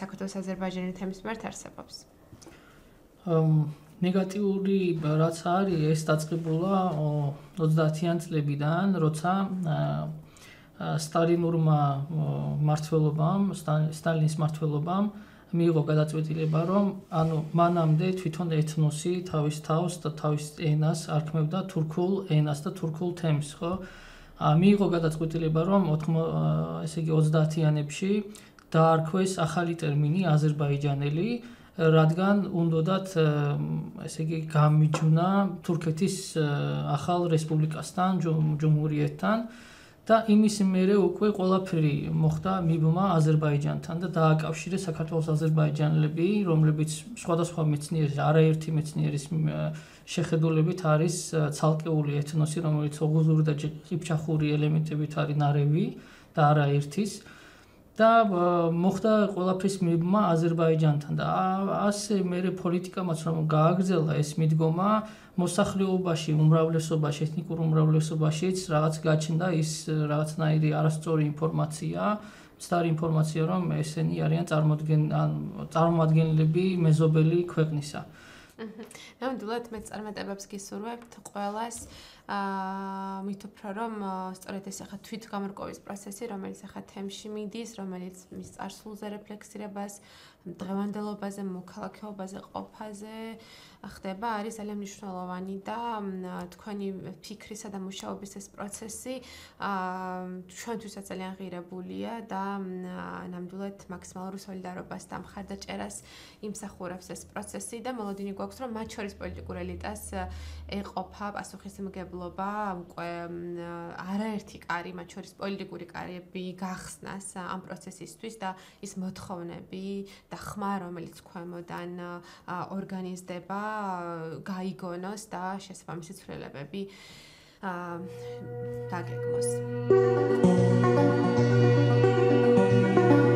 საქართველოს აზერბაიჯანის თემის მიმართ არსებობს. Ნეგატიური რაც არის ეს დაწყებულა ოცდაათიან წლებიდან, როცა სტალინურმა მმართველობამ, სტალინის მმართველობამ მიიღო გადაწყვეტილება, რომ ანუ მანამდე თვითონ ეთნოსი თავის თავს და თავის ენას არქმევდა თურქულ ენას და თურქულ თემს, ხო? მიიღო გადაწყვეტილება რომ ესე იგი ოცდაათიანებში დაარქვეს ახალი ტერმინი აზერბაიჯანელი რადგან უნდათ ესე იგი გამიჯვნა თურქეთის ახალ რესპუბლიკასთან ჯომჰურიეთთან და იმის მერე უკვე ყველაფერი მოხდა მიბმა აზერბაიჯანთან და დააკავშირეს საქართველოს აზერბაიჯანელები რომლებიც სხვადასხვა მეცნიერის არაერთი მეცნიერის შეხედულებით არის ცალკეული ეთნოსი, რომელიც ოღუზური და ყიფჩახური ელემენტებით არის ნარევი და არაერთის და მოხდა ყველაფრის მიბმა აზერბაიჯანთან და ასე მერე პოლიტიკამაც რომ გააგრძელა ეს მიდგომა მოსახლეობაში, უმრავლესობაში, ეთნიკურ უმრავლესობაშიც რაღაც გაჩნდა ის რაღაცნაირი არასწორი ინფორმაცია, მცდარი ინფორმაცია, რომ ესენი არიან წარმოადგენლები მეზობელი ქვეყნისა. Ნამდვილად მე წარმატებებს გისურვებთ ყველას. აა მითხრა რომ სწორედ ეს ახლა თვითგამორკოვის პროცესი, რომელიც ახლა თემში მიდის, რომელიც მის წარსულზე რეფლექსირებას, დღევანდელობაზე, მოქალაქეობაზე, ყოფაზე ხდება, არის ძალიან მნიშვნელოვანი და თქვენი ფიქრისა და მუშაობის ეს პროცესი აა ჩვენთვისაც ძალიან ღირებულია და ნამდვილად მაქსიმალური სოლიდარობას და მხარდაჭერას იმსახურებს ეს პროცესი და მოლოდინი გვაქვს რომ მათ შორის პოლიტიკურ ელიტას ეყოფა პასუხისმგებლობა უკვე არაერთი კარი, მათ შორის პოლიტიკური კარები გახსნას ამ პროცესისთვის და ის მოთხოვნები და ხმა, რომელიც ქვემოდან ორგანიზდება, გაიგონოს და შესაბამისი ცვლილებები დაგეგმოს.